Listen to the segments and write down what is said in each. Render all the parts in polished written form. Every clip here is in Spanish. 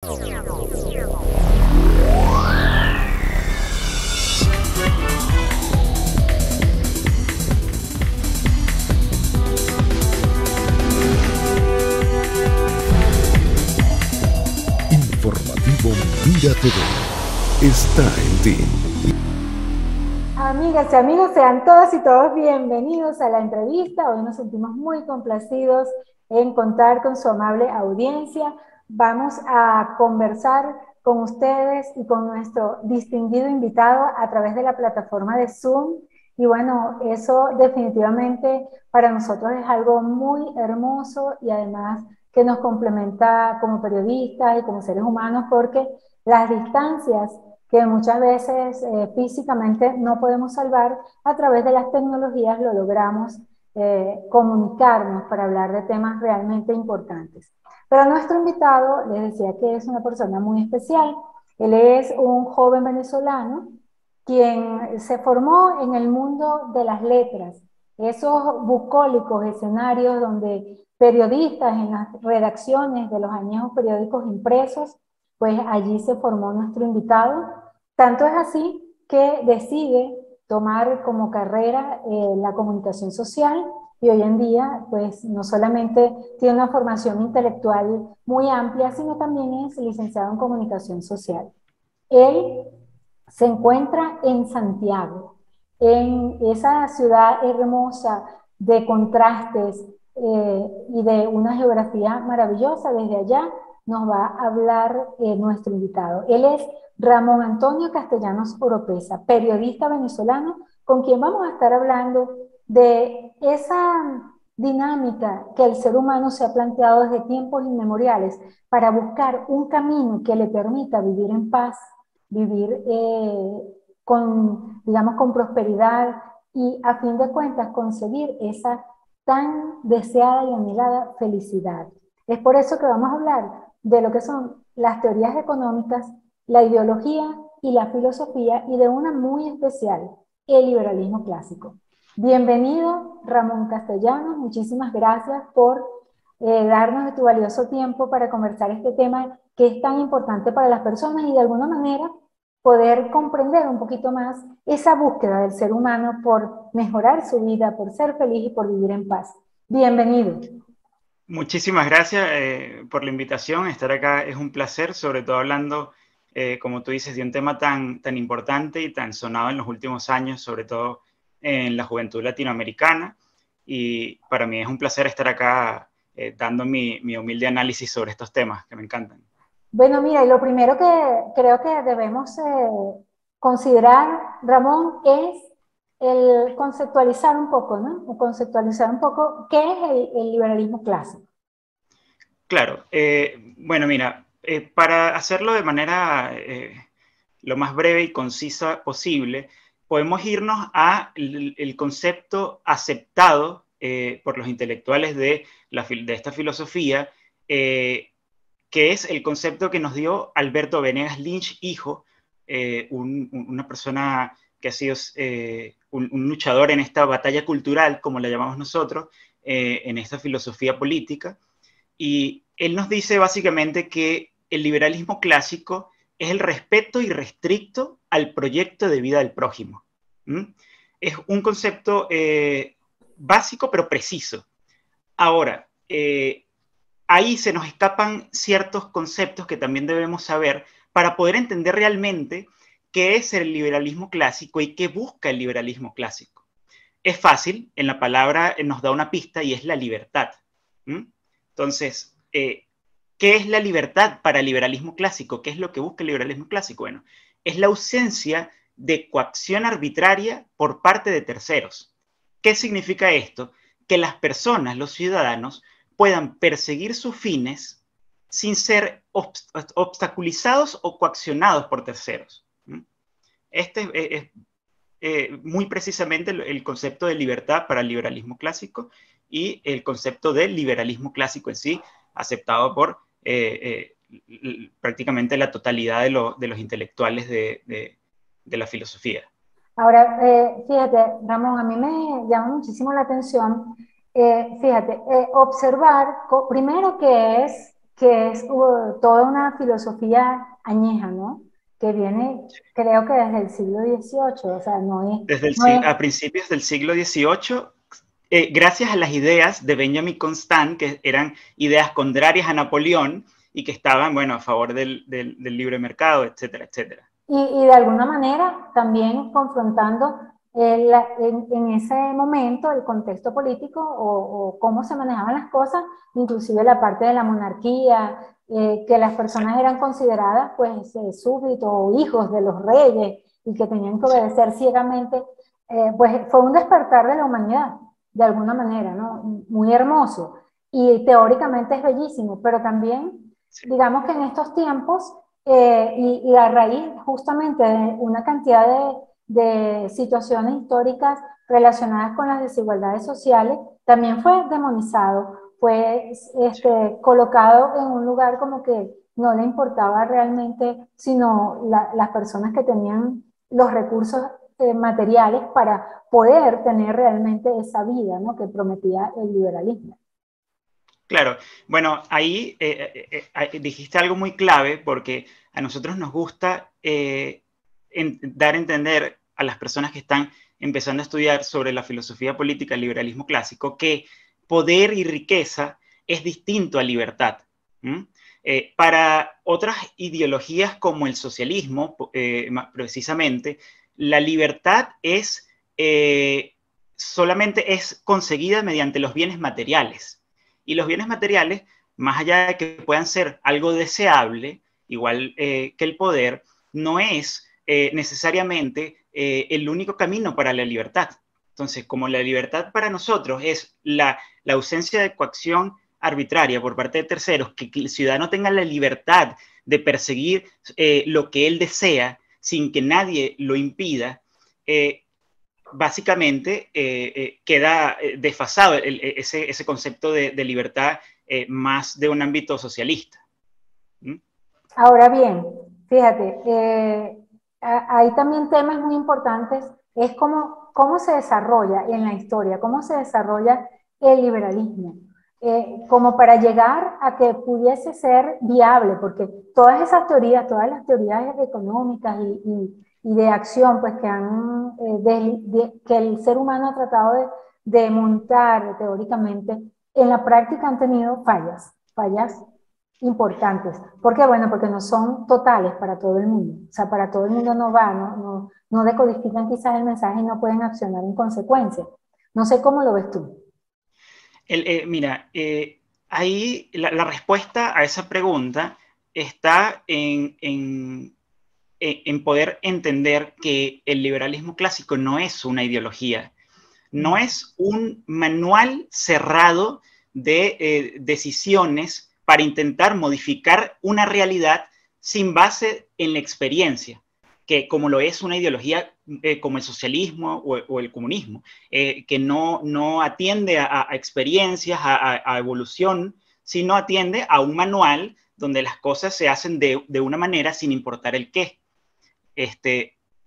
Informativo Mira TV está en ti. Amigas y amigos, sean todas y todos bienvenidos a la entrevista. Hoy nos sentimos muy complacidos en contar con su amable audiencia. Vamos a conversar con ustedes y con nuestro distinguido invitado a través de la plataforma de Zoom. Y bueno, eso definitivamente para nosotros es algo muy hermoso y además que nos complementa como periodistas y como seres humanos, porque las distancias que muchas veces físicamente no podemos salvar, a través de las tecnologías lo logramos comunicarnos para hablar de temas realmente importantes. Pero nuestro invitado, les decía que es una persona muy especial. Él es un joven venezolano quien se formó en el mundo de las letras, esos bucólicos escenarios donde periodistas en las redacciones de los añejos periódicos impresos, pues allí se formó nuestro invitado. Tanto es así que decide tomar como carrera la comunicación social. Y hoy en día, pues no solamente tiene una formación intelectual muy amplia, sino también es licenciado en comunicación social. Él se encuentra en Santiago, en esa ciudad hermosa de contrastes y de una geografía maravillosa. Desde allá nos va a hablar nuestro invitado. Él es Ramón Antonio Castellanos Oropeza, periodista venezolano, con quien vamos a estar hablando de esa dinámica que el ser humano se ha planteado desde tiempos inmemoriales para buscar un camino que le permita vivir en paz, vivir con prosperidad y, a fin de cuentas, conseguir esa tan deseada y anhelada felicidad. Es por eso que vamos a hablar de lo que son las teorías económicas, la ideología y la filosofía, y de una muy especial, el liberalismo clásico. Bienvenido, Ramón Castellanos, muchísimas gracias por darnos de tu valioso tiempo para conversar este tema que es tan importante para las personas y de alguna manera poder comprender un poquito más esa búsqueda del ser humano por mejorar su vida, por ser feliz y por vivir en paz. Bienvenido. Muchísimas gracias por la invitación. Estar acá es un placer, sobre todo hablando, como tú dices, de un tema tan importante y tan sonado en los últimos años, sobre todo en la juventud latinoamericana, y para mí es un placer estar acá dando mi humilde análisis sobre estos temas que me encantan. Bueno, mira, y lo primero que creo que debemos considerar, Ramón, es el conceptualizar un poco, ¿no? Conceptualizar un poco qué es el liberalismo clásico. Claro, bueno, mira, para hacerlo de manera lo más breve y concisa posible, podemos irnos al concepto aceptado por los intelectuales de esta filosofía, que es el concepto que nos dio Alberto Benegas Lynch, hijo, una persona que ha sido un luchador en esta batalla cultural, como la llamamos nosotros, en esta filosofía política. Y él nos dice básicamente que el liberalismo clásico es el respeto irrestricto al proyecto de vida del prójimo. Es un concepto básico pero preciso. Ahora, ahí se nos escapan ciertos conceptos que también debemos saber para poder entender realmente qué es el liberalismo clásico y qué busca el liberalismo clásico. Es fácil, en la palabra nos da una pista y es la libertad. Entonces, ¿qué es la libertad para el liberalismo clásico? ¿Qué es lo que busca el liberalismo clásico? Bueno, es la ausencia de coacción arbitraria por parte de terceros. ¿Qué significa esto? Que las personas, los ciudadanos, puedan perseguir sus fines sin ser obstaculizados o coaccionados por terceros. Este es muy precisamente el concepto de libertad para el liberalismo clásico y el concepto del liberalismo clásico en sí, aceptado por prácticamente la totalidad de los intelectuales de la filosofía. Ahora, fíjate, Ramón, a mí me llama muchísimo la atención, fíjate, observar primero que es toda una filosofía añeja, ¿no? Que viene, creo que desde el siglo XVIII, o sea, no es... A principios del siglo XVIII, gracias a las ideas de Benjamin Constant, que eran ideas contrarias a Napoleón, y que estaban, bueno, a favor del libre mercado, etcétera, etcétera. Y de alguna manera también confrontando en ese momento el contexto político o cómo se manejaban las cosas, inclusive la parte de la monarquía, que las personas eran consideradas pues súbditos o hijos de los reyes y que tenían que obedecer ciegamente, pues fue un despertar de la humanidad, de alguna manera, ¿no? Muy hermoso y teóricamente es bellísimo, pero también digamos que en estos tiempos y a raíz justamente de una cantidad de situaciones históricas relacionadas con las desigualdades sociales, también fue demonizado, fue colocado en un lugar como que no le importaba realmente, sino las personas que tenían los recursos materiales para poder tener realmente esa vida, ¿no?, que prometía el liberalismo. Claro, bueno, ahí dijiste algo muy clave, porque a nosotros nos gusta dar a entender a las personas que están empezando a estudiar sobre la filosofía política del liberalismo clásico que poder y riqueza es distinto a libertad. Para otras ideologías como el socialismo, precisamente, la libertad es, solamente es conseguida mediante los bienes materiales. Y los bienes materiales, más allá de que puedan ser algo deseable, igual que el poder, no es necesariamente el único camino para la libertad. Entonces, como la libertad para nosotros es la ausencia de coacción arbitraria por parte de terceros, que el ciudadano tenga la libertad de perseguir lo que él desea sin que nadie lo impida, básicamente queda desfasado ese concepto de libertad más de un ámbito socialista. Ahora bien, fíjate, hay también temas muy importantes, es cómo se desarrolla en la historia, cómo se desarrolla el liberalismo, como para llegar a que pudiese ser viable, porque todas esas teorías, todas las teorías económicas y de acción, pues que han, que el ser humano ha tratado de montar teóricamente, en la práctica han tenido fallas importantes. ¿Por qué? Bueno, porque no son totales para todo el mundo, o sea, para todo el mundo no va, no decodifican quizás el mensaje y no pueden accionar en consecuencia. No sé cómo lo ves tú. Mira, ahí la respuesta a esa pregunta está en poder entender que el liberalismo clásico no es una ideología, no es un manual cerrado de decisiones para intentar modificar una realidad sin base en la experiencia, que como lo es una ideología como el socialismo o el comunismo, que no atiende a experiencias, a evolución, sino atiende a un manual donde las cosas se hacen de una manera sin importar el qué.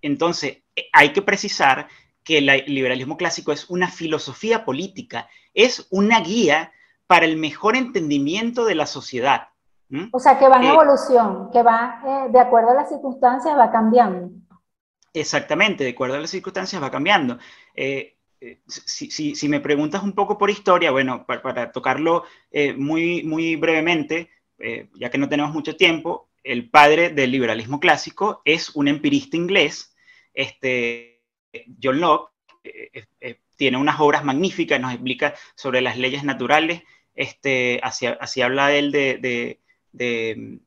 Entonces, hay que precisar que el liberalismo clásico es una filosofía política, es una guía para el mejor entendimiento de la sociedad. O sea, que va en evolución, que va de acuerdo a las circunstancias, va cambiando. Exactamente, de acuerdo a las circunstancias va cambiando. Si me preguntas un poco por historia, bueno, para tocarlo muy brevemente, ya que no tenemos mucho tiempo, el padre del liberalismo clásico es un empirista inglés, John Locke, tiene unas obras magníficas, nos explica sobre las leyes naturales. Así habla él de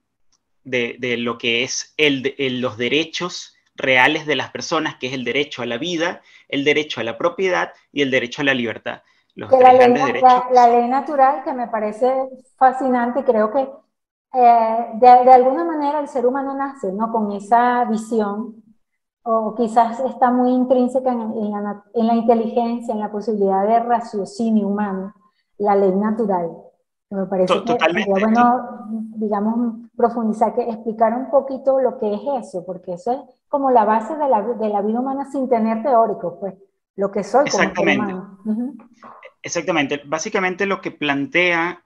lo que es los derechos reales de las personas, que es el derecho a la vida, el derecho a la propiedad y el derecho a la libertad. La ley natural, que me parece fascinante, creo que de alguna manera el ser humano nace, ¿no?, con esa visión, o quizás está muy intrínseca en la inteligencia, en la posibilidad de raciocinio humano, la ley natural. Me parece totalmente, que bueno, digamos, profundizar, explicar un poquito lo que es eso, porque eso es como la base de la vida humana sin tener teórico, pues, lo que soy como humano. Exactamente. Básicamente lo que plantea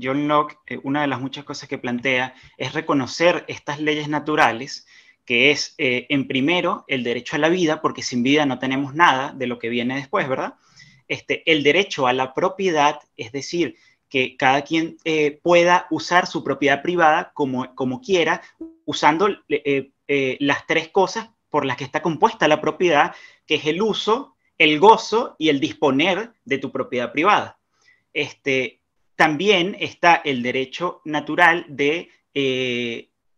John Locke, una de las muchas cosas que plantea, es reconocer estas leyes naturales, que es, en primero, el derecho a la vida, porque sin vida no tenemos nada de lo que viene después, ¿verdad? El derecho a la propiedad, es decir, que cada quien pueda usar su propiedad privada como quiera, usando las tres cosas por las que está compuesta la propiedad, que es el uso, el gozo y el disponer de tu propiedad privada. También está el derecho natural de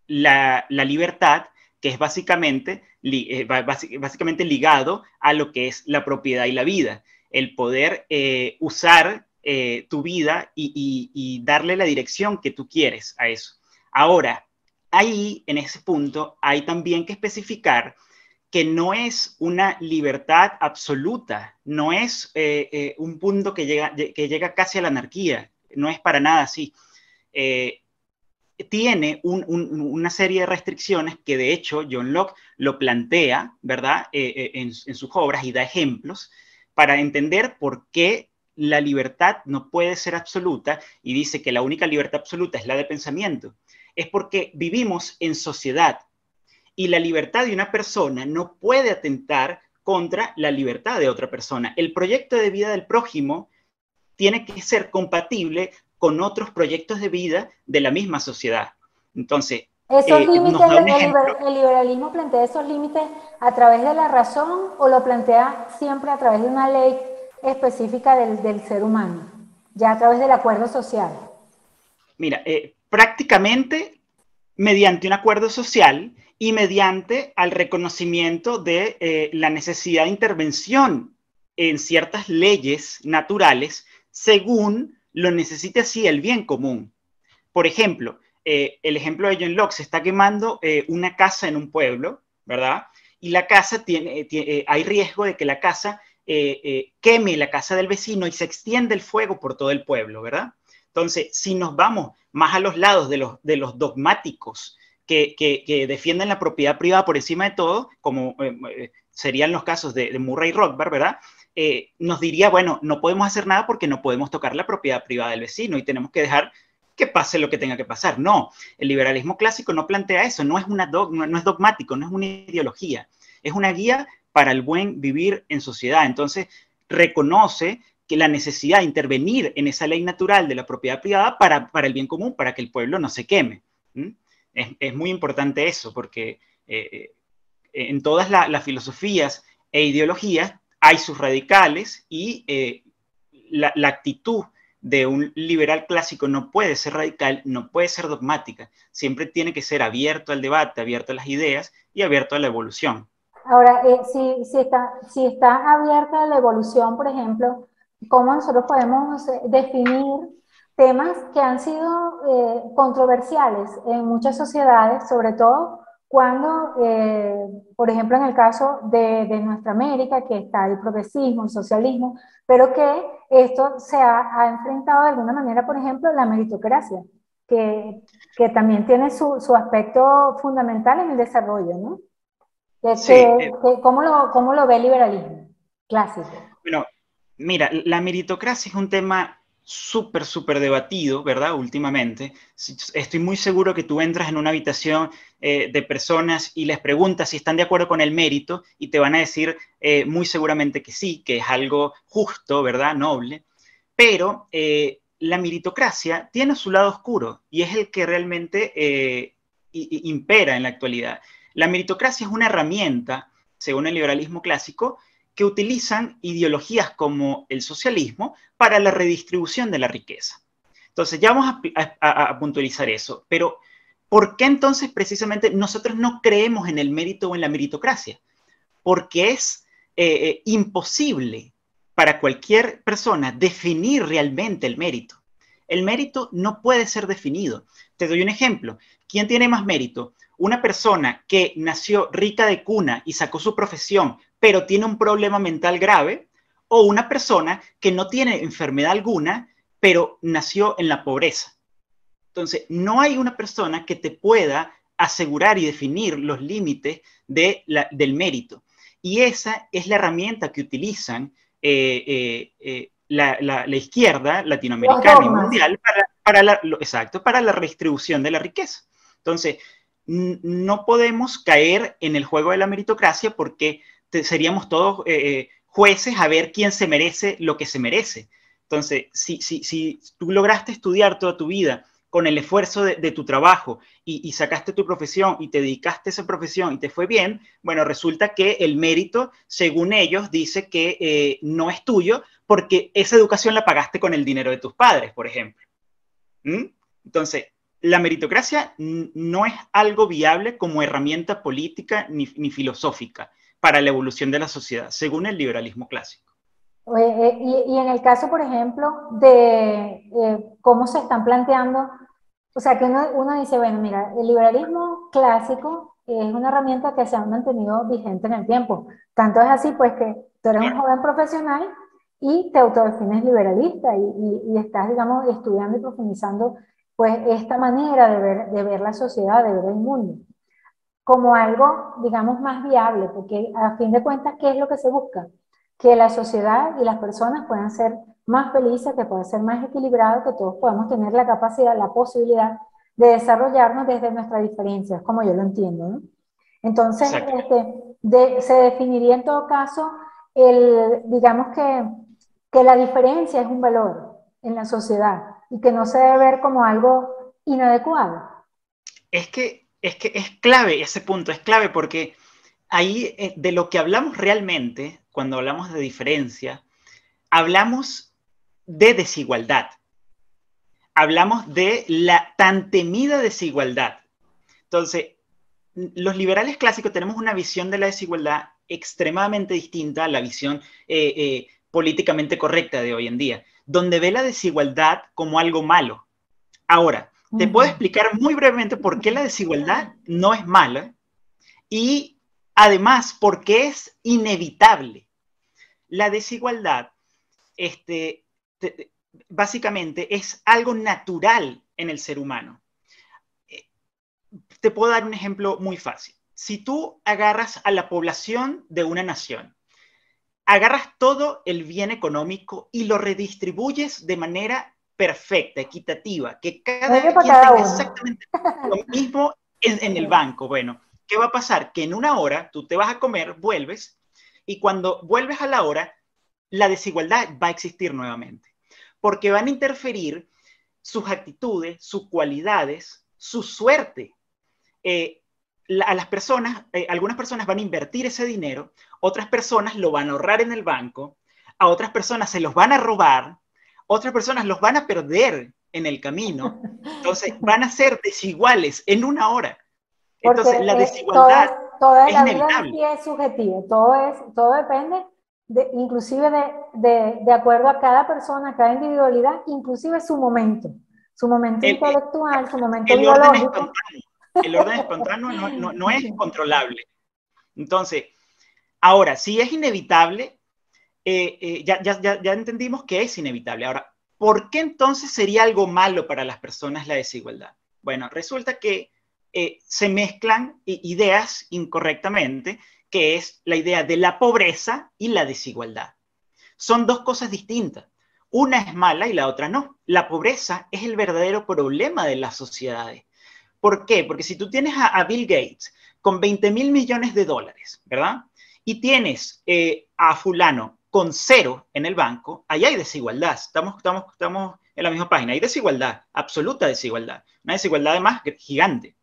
la libertad, que es básicamente ligado a lo que es la propiedad y la vida. El poder usar tu vida y darle la dirección que tú quieres a eso. Ahora, ahí, en ese punto, hay también que especificar que no es una libertad absoluta, no es un punto que llega casi a la anarquía, no es para nada así. Tiene una serie de restricciones que, de hecho, John Locke lo plantea, ¿verdad?, en sus obras, y da ejemplos para entender por qué la libertad no puede ser absoluta, y dice que la única libertad absoluta es la de pensamiento. Es porque vivimos en sociedad, y la libertad de una persona no puede atentar contra la libertad de otra persona. El proyecto de vida del prójimo tiene que ser compatible con otros proyectos de vida de la misma sociedad. Entonces, ¿esos límites, nos da un ejemplo. ¿El liberalismo plantea esos límites a través de la razón o lo plantea siempre a través de una ley específica del ser humano, ya a través del acuerdo social? Mira, prácticamente mediante un acuerdo social y mediante al reconocimiento de la necesidad de intervención en ciertas leyes naturales según lo necesite así el bien común. Por ejemplo, el ejemplo de John Locke, se está quemando una casa en un pueblo, ¿verdad? Y la casa hay riesgo de que la casa queme la casa del vecino y se extiende el fuego por todo el pueblo, ¿verdad? Entonces, si nos vamos más a los lados de los dogmáticos, que defienden la propiedad privada por encima de todo, como serían los casos de Murray Rothbard, ¿verdad? Nos diría, bueno, no podemos hacer nada porque no podemos tocar la propiedad privada del vecino y tenemos que dejar que pase lo que tenga que pasar. No, el liberalismo clásico no plantea eso, no es dogmático, no es una ideología, es una guía para el buen vivir en sociedad. Entonces, reconoce que la necesidad de intervenir en esa ley natural de la propiedad privada para el bien común, para que el pueblo no se queme. ¿Mm? Es muy importante eso, porque en todas las filosofías e ideologías hay sus radicales, y la actitud de un liberal clásico no puede ser radical, no puede ser dogmática, siempre tiene que ser abierto al debate, abierto a las ideas y abierto a la evolución. Ahora, si está abierta a la evolución, por ejemplo, ¿cómo nosotros podemos definir temas que han sido controversiales en muchas sociedades, sobre todo cuando, por ejemplo, en el caso de nuestra América, que está el progresismo, el socialismo, pero que esto se ha enfrentado de alguna manera, por ejemplo, la meritocracia, que también tiene su aspecto fundamental en el desarrollo, ¿no? Sí, ¿cómo lo ve el liberalismo clásico? Bueno, mira, la meritocracia es un tema súper debatido, ¿verdad? Últimamente. Estoy muy seguro que tú entras en una habitación de personas y les preguntas si están de acuerdo con el mérito y te van a decir muy seguramente que sí, que es algo justo, ¿verdad? Noble. Pero la meritocracia tiene su lado oscuro y es el que realmente impera en la actualidad. La meritocracia es una herramienta, según el liberalismo clásico, que utilizan ideologías como el socialismo para la redistribución de la riqueza. Entonces ya vamos a puntualizar eso, pero ¿por qué entonces precisamente nosotros no creemos en el mérito o en la meritocracia? Porque es imposible para cualquier persona definir realmente el mérito. El mérito no puede ser definido. Te doy un ejemplo. ¿Quién tiene más mérito? Una persona que nació rica de cuna y sacó su profesión, pero tiene un problema mental grave, o una persona que no tiene enfermedad alguna, pero nació en la pobreza. Entonces, no hay una persona que te pueda asegurar y definir los límites del mérito. Y esa es la herramienta que utilizan la izquierda latinoamericana y mundial para la redistribución de la riqueza. Entonces, no podemos caer en el juego de la meritocracia porque seríamos todos jueces a ver quién se merece lo que se merece. Entonces, si tú lograste estudiar toda tu vida con el esfuerzo de tu trabajo y sacaste tu profesión y te dedicaste a esa profesión y te fue bien, bueno, resulta que el mérito, según ellos, dice que no es tuyo porque esa educación la pagaste con el dinero de tus padres, por ejemplo. Entonces, la meritocracia no es algo viable como herramienta política ni filosófica para la evolución de la sociedad, según el liberalismo clásico. Y en el caso, por ejemplo, de cómo se están planteando, o sea, que uno dice, bueno, mira, el liberalismo clásico es una herramienta que se ha mantenido vigente en el tiempo. Tanto es así, pues, que tú eres un joven profesional y te autodefines liberalista y estás, digamos, estudiando y profundizando, pues, esta manera de ver la sociedad, de ver el mundo, como algo, digamos, más viable, porque a fin de cuentas, ¿qué es lo que se busca? Que la sociedad y las personas puedan ser más felices, que puedan ser más equilibrados, que todos podamos tener la capacidad, la posibilidad de desarrollarnos desde nuestras diferencias, como yo lo entiendo, ¿no? Entonces, se definiría en todo caso, digamos que la diferencia es un valor en la sociedad y que no se debe ver como algo inadecuado. Es que es clave ese punto, es clave porque ahí de lo que hablamos realmente... Cuando hablamos de diferencia, hablamos de desigualdad. Hablamos de la tan temida desigualdad. Entonces, los liberales clásicos tenemos una visión de la desigualdad extremadamente distinta a la visión políticamente correcta de hoy en día, donde ve la desigualdad como algo malo. Ahora, te puedo explicar muy brevemente por qué la desigualdad no es mala y... Además, porque es inevitable. La desigualdad, básicamente, es algo natural en el ser humano. Te puedo dar un ejemplo muy fácil. Si tú agarras a la población de una nación, agarras todo el bien económico y lo redistribuyes de manera perfecta, equitativa, que cada quien tenga exactamente lo mismo en el banco, bueno... ¿Qué va a pasar? Que en una hora tú te vas a comer, vuelves, y cuando vuelves a la hora, la desigualdad va a existir nuevamente. Porque van a interferir sus actitudes, sus cualidades, su suerte. Algunas personas van a invertir ese dinero, otras personas lo van a ahorrar en el banco, a otras personas se los van a robar, otras personas los van a perder en el camino. Entonces van a ser desiguales en una hora. Porque entonces, la desigualdad toda la vida aquí es subjetiva, todo depende, inclusive de acuerdo a cada persona, a cada individualidad, inclusive su momento intelectual, su momento biológico. El orden espontáneo no es controlable. Entonces, ahora, si es inevitable, ya entendimos que es inevitable. Ahora, ¿por qué entonces sería algo malo para las personas la desigualdad? Bueno, resulta que se mezclan ideas incorrectamente, que es la idea de la pobreza y la desigualdad. Son dos cosas distintas. Una es mala y la otra no. La pobreza es el verdadero problema de las sociedades. ¿Por qué? Porque si tú tienes a Bill Gates con 20.000 millones de dólares, ¿verdad? Y tienes a fulano con 0 en el banco, ahí hay desigualdad. Estamos en la misma página. Hay desigualdad, absoluta desigualdad. Una desigualdad además gigante.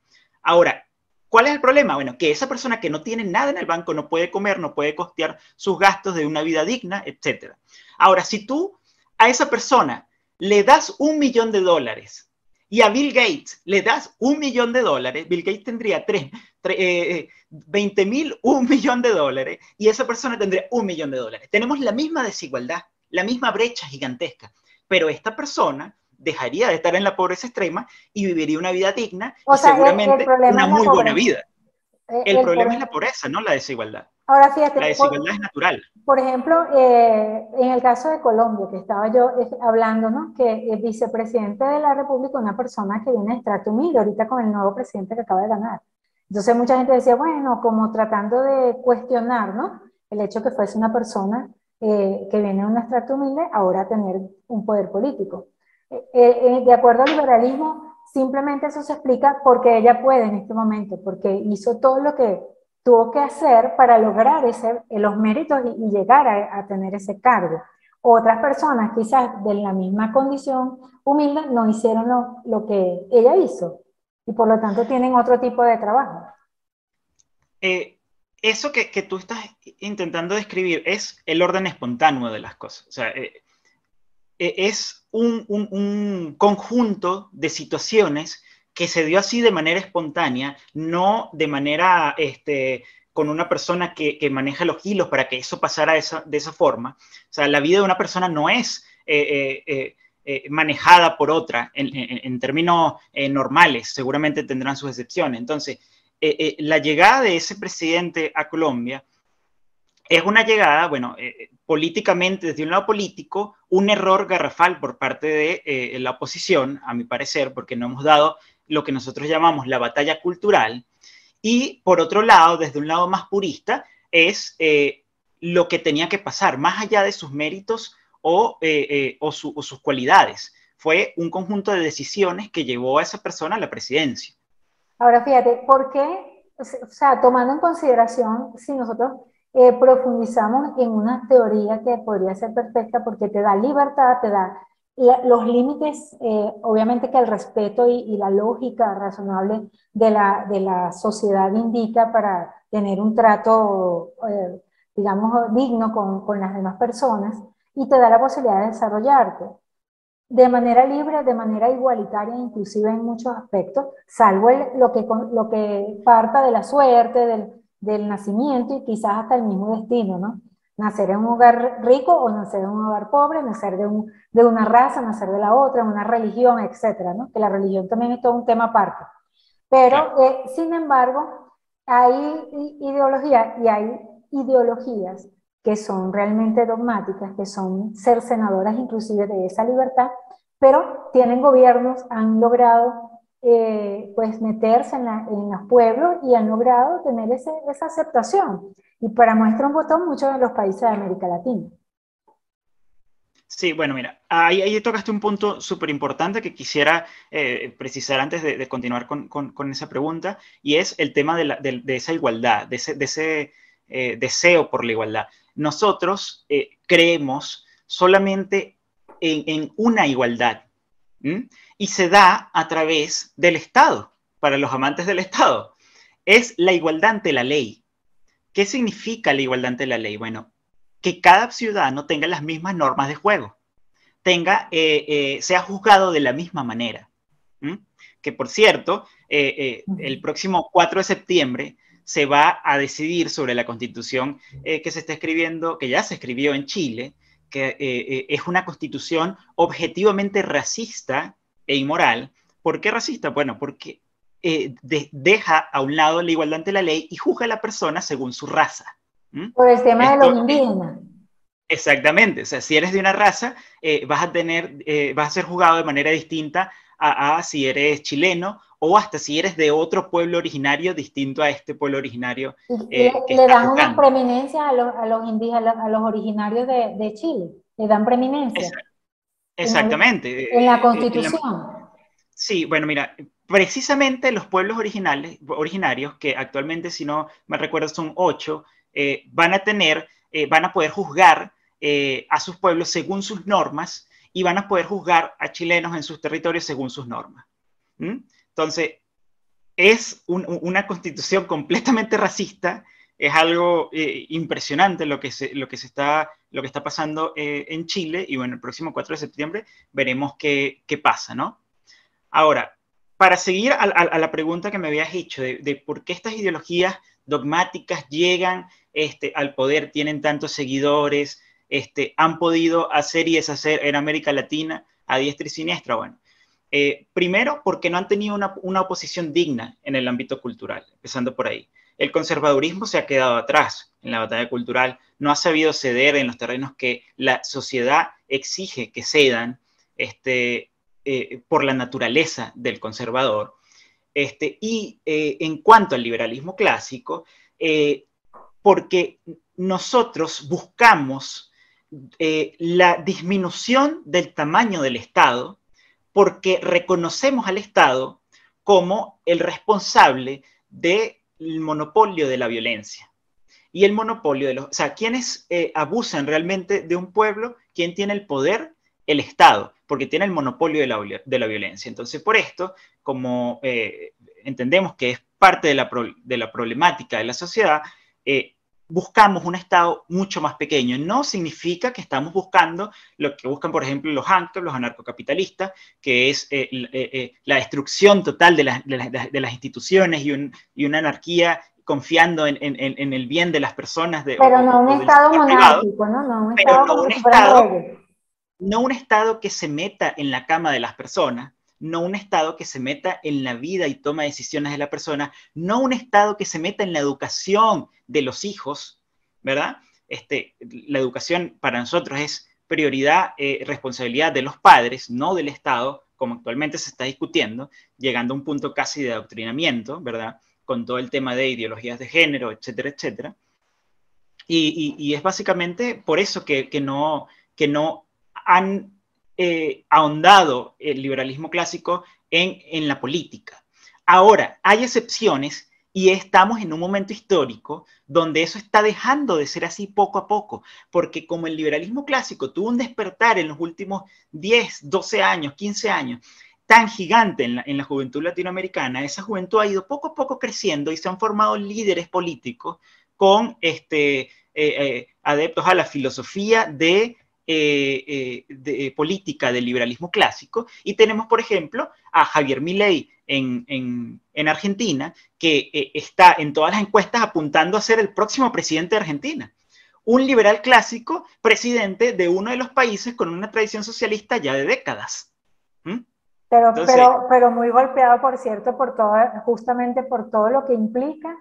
Ahora, ¿cuál es el problema? Bueno, que esa persona que no tiene nada en el banco no puede comer, no puede costear sus gastos de una vida digna, etc. Ahora, si tú a esa persona le das $1.000.000 y a Bill Gates le das $1.000.000, Bill Gates tendría 20.000, $1.000.000 y esa persona tendría $1.000.000. Tenemos la misma desigualdad, la misma brecha gigantesca, pero esta persona... dejaría de estar en la pobreza extrema y viviría una vida digna y seguramente una muy buena vida. El problema es la pobreza, no la desigualdad. Ahora fíjate, la desigualdad es natural. Por ejemplo, en el caso de Colombia, que estaba yo hablando, ¿no? Que el vicepresidente de la República, una persona que viene de estrato humilde, ahorita con el nuevo presidente que acaba de ganar. Entonces mucha gente decía, bueno, como tratando de cuestionar, ¿no? El hecho que fuese una persona que viene de un estrato humilde, ahora a tener un poder político. De acuerdo al liberalismo, simplemente eso se explica porque ella puede en este momento, porque hizo todo lo que tuvo que hacer para lograr los méritos y llegar a tener ese cargo. Otras personas, quizás de la misma condición humilde, no hicieron lo que ella hizo y por lo tanto tienen otro tipo de trabajo. Eso que tú estás intentando describir es el orden espontáneo de las cosas. O sea, es un conjunto de situaciones que se dio así de manera espontánea, no de manera con una persona que maneja los hilos para que eso pasara de esa forma. O sea, la vida de una persona no es manejada por otra en términos normales, seguramente tendrán sus excepciones. Entonces, la llegada de ese presidente a Colombia es una llegada, bueno, políticamente, desde un lado político, un error garrafal por parte de la oposición, a mi parecer, porque no hemos dado lo que nosotros llamamos la batalla cultural, y por otro lado, desde un lado más purista, es lo que tenía que pasar, más allá de sus méritos o sus cualidades. Fue un conjunto de decisiones que llevó a esa persona a la presidencia. Ahora, fíjate, ¿por qué? O sea, tomando en consideración, si nosotros profundizamos en una teoría que podría ser perfecta porque te da libertad, te da los límites, obviamente que el respeto y la lógica razonable de la sociedad indica para tener un trato, digamos, digno con las demás personas, y te da la posibilidad de desarrollarte de manera libre, de manera igualitaria, inclusive en muchos aspectos, salvo lo que parta de la suerte, del nacimiento y quizás hasta el mismo destino, ¿no? Nacer en un hogar rico o nacer en un hogar pobre, nacer de una raza, nacer de la otra, una religión, etcétera, ¿no? Que la religión también es todo un tema aparte. Pero, sin embargo, hay ideologías y hay ideologías que son realmente dogmáticas, que son cercenadoras inclusive de esa libertad, pero tienen gobiernos, han logrado pues meterse en los pueblos y han logrado tener esa aceptación. Y para muestra un botón, muchos de los países de América Latina. Sí, bueno, mira, ahí tocaste un punto súper importante que quisiera precisar antes de continuar con esa pregunta, y es el tema de esa igualdad, de ese deseo por la igualdad. Nosotros creemos solamente en una igualdad, ¿m? Y se da a través del Estado, para los amantes del Estado. Es la igualdad ante la ley. ¿Qué significa la igualdad ante la ley? Bueno, que cada ciudadano tenga las mismas normas de juego, sea juzgado de la misma manera. ¿Mm? Que, por cierto, el próximo 4 de septiembre se va a decidir sobre la constitución que se está escribiendo, que ya se escribió en Chile, que es una constitución objetivamente racista e inmoral. ¿Por qué racista? Bueno, porque deja a un lado la igualdad ante la ley y juzga a la persona según su raza. ¿Mm? Por el tema de los indígenas. Exactamente, o sea, si eres de una raza, vas a ser juzgado de manera distinta a si eres chileno o hasta si eres de otro pueblo originario distinto a este pueblo originario. Le dan una preeminencia a los indígenas, a los originarios de Chile, le dan preeminencia. Exactamente. En la Constitución. Sí, bueno, mira, precisamente los pueblos originarios, que actualmente, si no me recuerdo, son 8, van a poder juzgar a sus pueblos según sus normas y van a poder juzgar a chilenos en sus territorios según sus normas. ¿Mm? Entonces, es una constitución completamente racista. Es algo impresionante lo que está pasando en Chile, y bueno, el próximo 4 de septiembre veremos qué pasa, ¿no? Ahora, para seguir a la pregunta que me habías hecho de por qué estas ideologías dogmáticas llegan al poder, tienen tantos seguidores, han podido hacer y deshacer en América Latina a diestra y siniestra, bueno. Primero, porque no han tenido una oposición digna en el ámbito cultural, empezando por ahí. El conservadurismo se ha quedado atrás en la batalla cultural, no ha sabido ceder en los terrenos que la sociedad exige que cedan por la naturaleza del conservador. Y en cuanto al liberalismo clásico, porque nosotros buscamos la disminución del tamaño del Estado, porque reconocemos al Estado como el responsable del monopolio de la violencia. Y el monopolio de los... O sea, ¿quiénes abusan realmente de un pueblo? ¿Quién tiene el poder? El Estado, porque tiene el monopolio de la violencia. Entonces, por esto, como entendemos que es parte de la problemática de la sociedad, buscamos un Estado mucho más pequeño. No significa que estamos buscando lo que buscan, por ejemplo, los hackers, los anarcocapitalistas, que es la destrucción total de las instituciones y una anarquía confiando en el bien de las personas. Pero no un Estado monárquico, ¿no? No un Estado que se meta en la cama de las personas, no un Estado que se meta en la vida y toma decisiones de la persona, no un Estado que se meta en la educación de los hijos, ¿verdad? La educación para nosotros es prioridad, responsabilidad de los padres, no del Estado, como actualmente se está discutiendo, llegando a un punto casi de adoctrinamiento, ¿verdad? Con todo el tema de ideologías de género, etcétera, etcétera. Y es básicamente por eso que no han ahondado el liberalismo clásico en la política. Ahora, hay excepciones y estamos en un momento histórico donde eso está dejando de ser así poco a poco, porque como el liberalismo clásico tuvo un despertar en los últimos 10, 12 años, 15 años, tan gigante en la juventud latinoamericana, esa juventud ha ido poco a poco creciendo y se han formado líderes políticos con adeptos a la filosofía de política del liberalismo clásico, y tenemos por ejemplo a Javier Milei en Argentina, que está en todas las encuestas apuntando a ser el próximo presidente de Argentina, un liberal clásico presidente de uno de los países con una tradición socialista ya de décadas. Pero muy golpeado, por cierto, justamente por todo lo que implica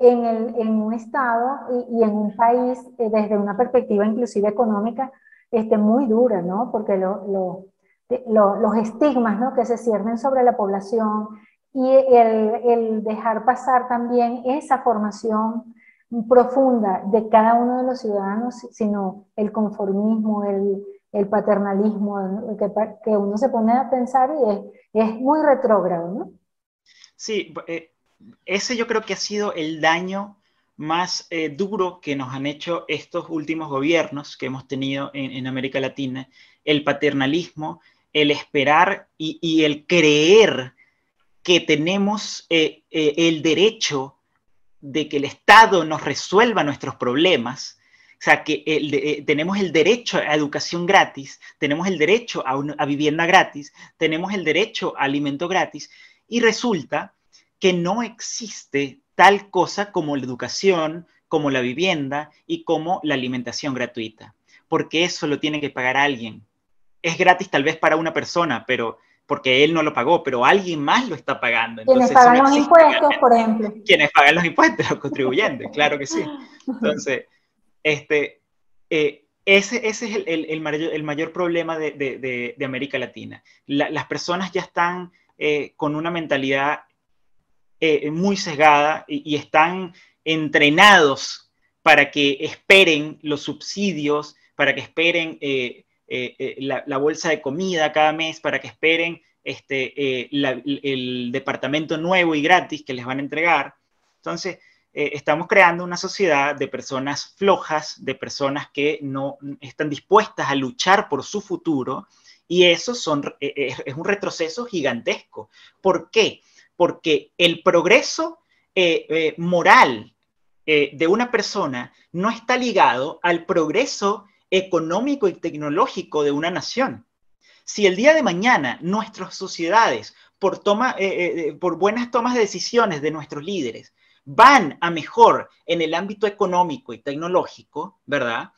en un Estado y en un país desde una perspectiva inclusive económica muy dura, ¿no? Porque los estigmas, ¿no?, que se ciernen sobre la población y el dejar pasar también esa formación profunda de cada uno de los ciudadanos, sino el conformismo, el paternalismo, que uno se pone a pensar y es muy retrógrado, ¿no? Sí, ese yo creo que ha sido el daño más duro que nos han hecho estos últimos gobiernos que hemos tenido en América Latina, el paternalismo, el esperar y el creer que tenemos el derecho de que el Estado nos resuelva nuestros problemas, o sea, que tenemos el derecho a educación gratis, tenemos el derecho a vivienda gratis, tenemos el derecho a alimento gratis, y resulta que no existe tal cosa como la educación, como la vivienda y como la alimentación gratuita, porque eso lo tiene que pagar alguien. Es gratis tal vez para una persona, pero porque él no lo pagó, pero alguien más lo está pagando. Entonces, quienes pagan los impuestos, por ejemplo. Quienes pagan los impuestos, los contribuyentes, claro que sí. Entonces, ese es el mayor problema de América Latina. Las personas ya están con una mentalidad muy sesgada y están entrenados para que esperen los subsidios, para que esperen la bolsa de comida cada mes, para que esperen el departamento nuevo y gratis que les van a entregar. Entonces, estamos creando una sociedad de personas flojas, de personas que no están dispuestas a luchar por su futuro, y eso es un retroceso gigantesco. ¿Por qué? Porque el progreso moral de una persona no está ligado al progreso económico y tecnológico de una nación. Si el día de mañana nuestras sociedades, por buenas tomas de decisiones de nuestros líderes, van a mejor en el ámbito económico y tecnológico, ¿verdad?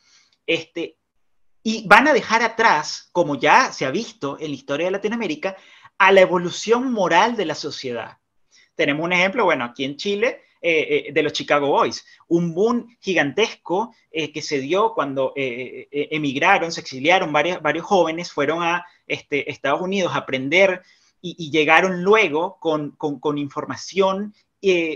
Y van a dejar atrás, como ya se ha visto en la historia de Latinoamérica, a la evolución moral de la sociedad. Tenemos un ejemplo, bueno, aquí en Chile, de los Chicago Boys, un boom gigantesco que se dio cuando emigraron, se exiliaron, varios jóvenes fueron a Estados Unidos a aprender y llegaron luego con información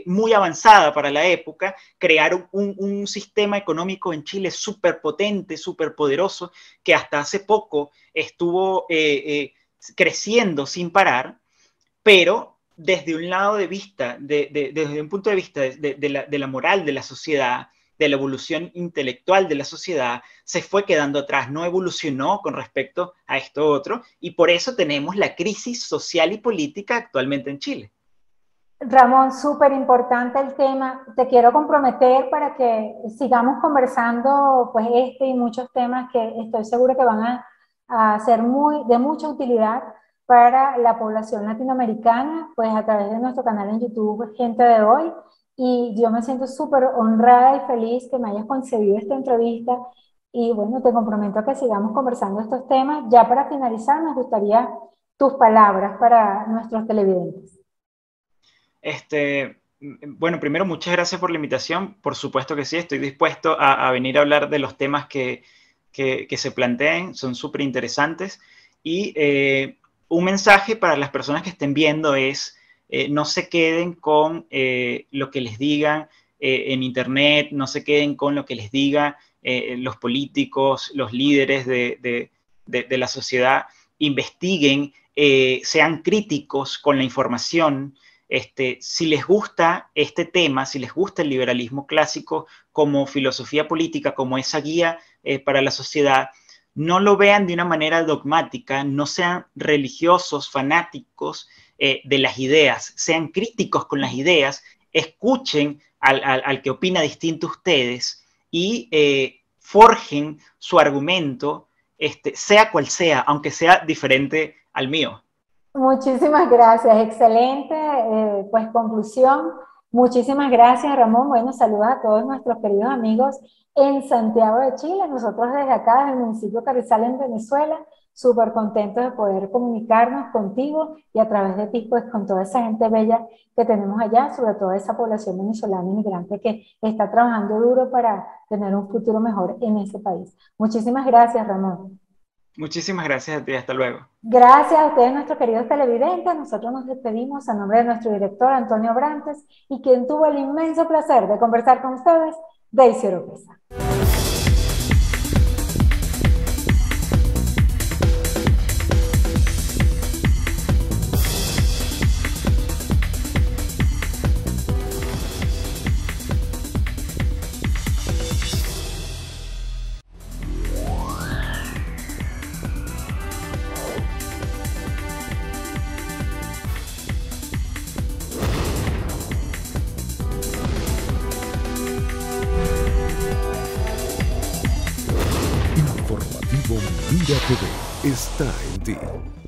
muy avanzada para la época, crearon un sistema económico en Chile súper potente, súper poderoso, que hasta hace poco estuvo creciendo sin parar, pero desde un lado de vista, desde un punto de vista de la moral de la sociedad, de la evolución intelectual de la sociedad, se fue quedando atrás, no evolucionó con respecto a esto otro, y por eso tenemos la crisis social y política actualmente en Chile. Ramón, súper importante el tema. Te quiero comprometer para que sigamos conversando pues este y muchos temas que estoy segura que van a ser de mucha utilidad para la población latinoamericana, pues a través de nuestro canal en YouTube, Gente de Hoy. Y yo me siento súper honrada y feliz que me hayas concedido esta entrevista. Y bueno, te comprometo a que sigamos conversando estos temas. Ya para finalizar, nos gustaría tus palabras para nuestros televidentes. Bueno, primero, muchas gracias por la invitación. Por supuesto que sí, estoy dispuesto a venir a hablar de los temas que se planteen, son súper interesantes. Y un mensaje para las personas que estén viendo es, no se queden con lo que les digan en internet, no se queden con lo que les digan los políticos, los líderes de la sociedad. Investiguen, sean críticos con la información. Si les gusta este tema, si les gusta el liberalismo clásico como filosofía política, como esa guía para la sociedad, no lo vean de una manera dogmática, no sean religiosos, fanáticos de las ideas, sean críticos con las ideas, escuchen al que opina distinto a ustedes y forjen su argumento, sea cual sea, aunque sea diferente al mío. Muchísimas gracias, excelente pues conclusión. Muchísimas gracias, Ramón. Bueno, saludos a todos nuestros queridos amigos en Santiago de Chile. Nosotros desde acá, desde el municipio Carrizal en Venezuela, súper contentos de poder comunicarnos contigo y a través de ti, pues con toda esa gente bella que tenemos allá, sobre todo esa población venezolana inmigrante que está trabajando duro para tener un futuro mejor en ese país. Muchísimas gracias, Ramón. Muchísimas gracias a ti, hasta luego. Gracias a ustedes, nuestros queridos televidentes. Nosotros nos despedimos a nombre de nuestro director Antonio Abrantes y quien tuvo el inmenso placer de conversar con ustedes, Daxy Oropeza. Mira TV está en ti.